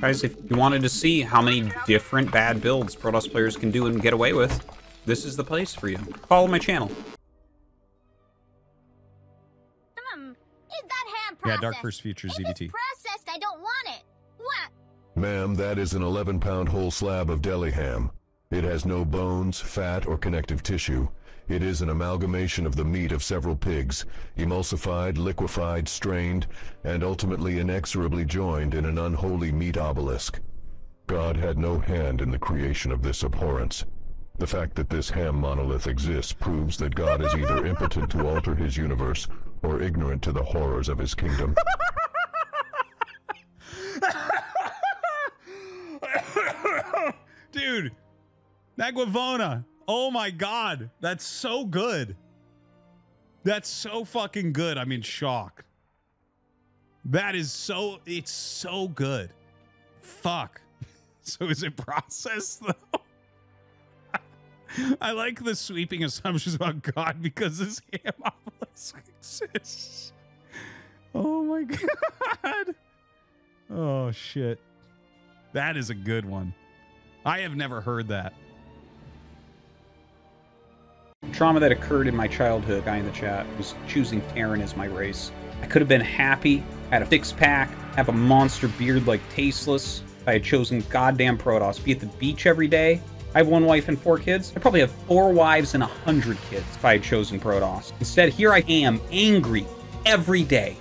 Guys, if you wanted to see how many different bad builds Protoss players can do and get away with, this is the place for you. Follow my channel. Is that hand processed? Yeah, Dark First Future ZDT. If it's processed, I don't want it. What? Ma'am, that is an 11-pound whole slab of deli ham. It has no bones, fat, or connective tissue. It is an amalgamation of the meat of several pigs, emulsified, liquefied, strained, and ultimately inexorably joined in an unholy meat obelisk. God had no hand in the creation of this abhorrence. The fact that this ham monolith exists proves that God is either impotent to alter his universe or ignorant to the horrors of his kingdom. Dude! Naguivona! Oh my god! That's so good! That's so fucking good, I'm in shock. That is so... it's so good. Fuck. So is it processed, though? I like the sweeping assumptions about God because this ham obelisk exists. Oh my god! Oh shit. That is a good one. I have never heard that. Trauma that occurred in my childhood, guy in the chat, was choosing Terran as my race. I could have been happy, had a six-pack, have a monster beard like Tasteless. If I had chosen goddamn Protoss, be at the beach every day. I have one wife and 4 kids. I'd probably have 4 wives and 100 kids if I had chosen Protoss. Instead, here I am, angry every day.